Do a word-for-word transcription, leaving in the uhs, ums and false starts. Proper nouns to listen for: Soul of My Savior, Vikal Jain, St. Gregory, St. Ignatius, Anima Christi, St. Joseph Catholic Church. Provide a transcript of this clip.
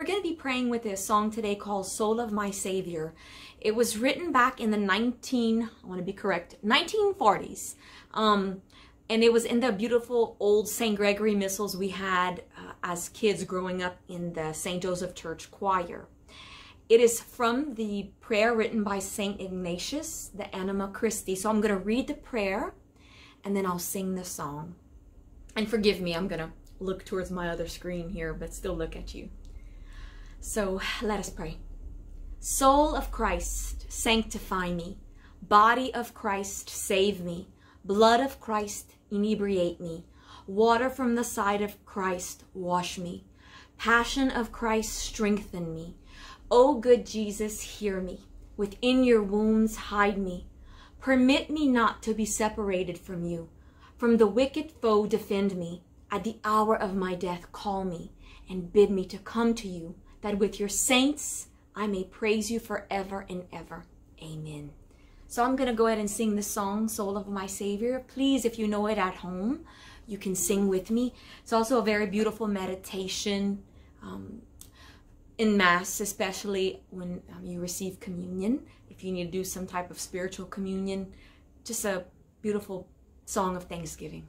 We're going to be praying with a song today called Soul of My Savior. It was written back in the nineteen, I want to be correct, nineteen forties. Um, and it was in the beautiful old Saint Gregory missals we had uh, as kids growing up in the Saint Joseph Church choir. It is from the prayer written by Saint Ignatius, the Anima Christi. So I'm going to read the prayer and then I'll sing the song. And forgive me, I'm going to look towards my other screen here, but still look at you. So let us pray. Soul of Christ, sanctify me. Body of Christ, save me. Blood of Christ, inebriate me. Water from the side of Christ, wash me. Passion of Christ, strengthen me. O good Jesus, hear me. Within your wounds, hide me. Permit me not to be separated from you. From the wicked foe, defend me. At the hour of my death, call me and bid me to come to you, that with your saints I may praise you forever and ever. Amen. So I'm going to go ahead and sing the song, Soul of My Savior. Please, if you know it at home, you can sing with me. It's also a very beautiful meditation um, in Mass, especially when um, you receive communion. If you need to do some type of spiritual communion, just a beautiful song of thanksgiving.